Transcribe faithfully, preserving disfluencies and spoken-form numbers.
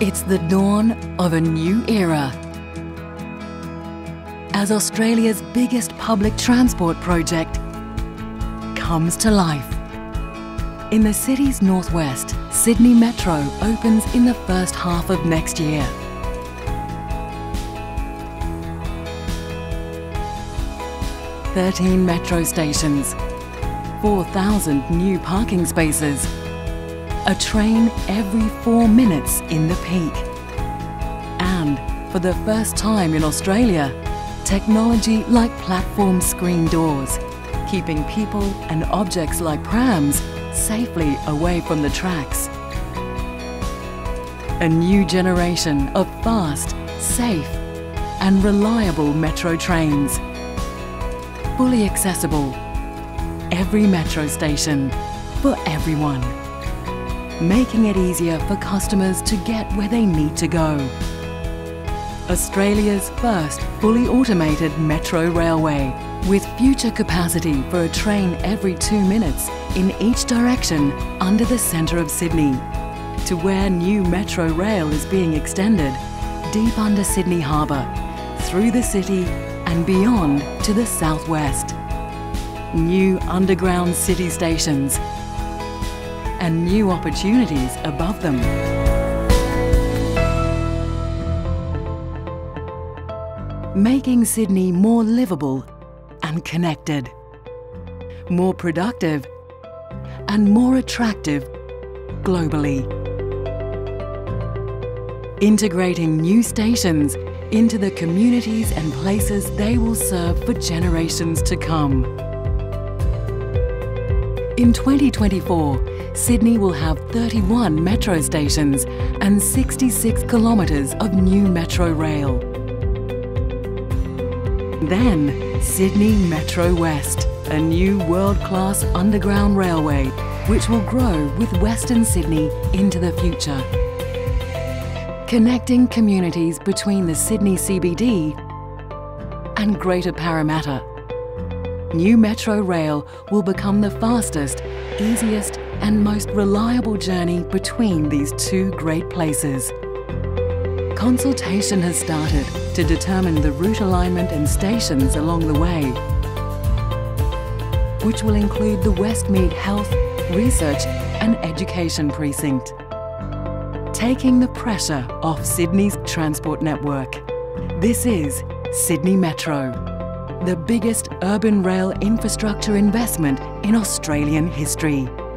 It's the dawn of a new era. As Australia's biggest public transport project comes to life. In the city's northwest, Sydney Metro opens in the first half of next year. thirteen metro stations, four thousand new parking spaces, a train every four minutes in the peak. And for the first time in Australia, technology like platform screen doors, keeping people and objects like prams safely away from the tracks. A new generation of fast, safe and reliable metro trains. Fully accessible. Every metro station for everyone. Making it easier for customers to get where they need to go. Australia's first fully automated metro railway, with future capacity for a train every two minutes in each direction under the centre of Sydney, to where new metro rail is being extended, deep under Sydney Harbour, through the city and beyond to the southwest. New underground city stations and new opportunities above them. Making Sydney more livable and connected, more productive and more attractive globally. Integrating new stations into the communities and places they will serve for generations to come. In twenty twenty-four, Sydney will have thirty-one metro stations and sixty-six kilometres of new metro rail. Then, Sydney Metro West, a new world-class underground railway which will grow with Western Sydney into the future. Connecting communities between the Sydney C B D and Greater Parramatta. New metro rail will become the fastest, easiest and most reliable journey between these two great places. Consultation has started to determine the route alignment and stations along the way, which will include the Westmead Health, Research and Education Precinct. Taking the pressure off Sydney's transport network. This is Sydney Metro, the biggest urban rail infrastructure investment in Australian history.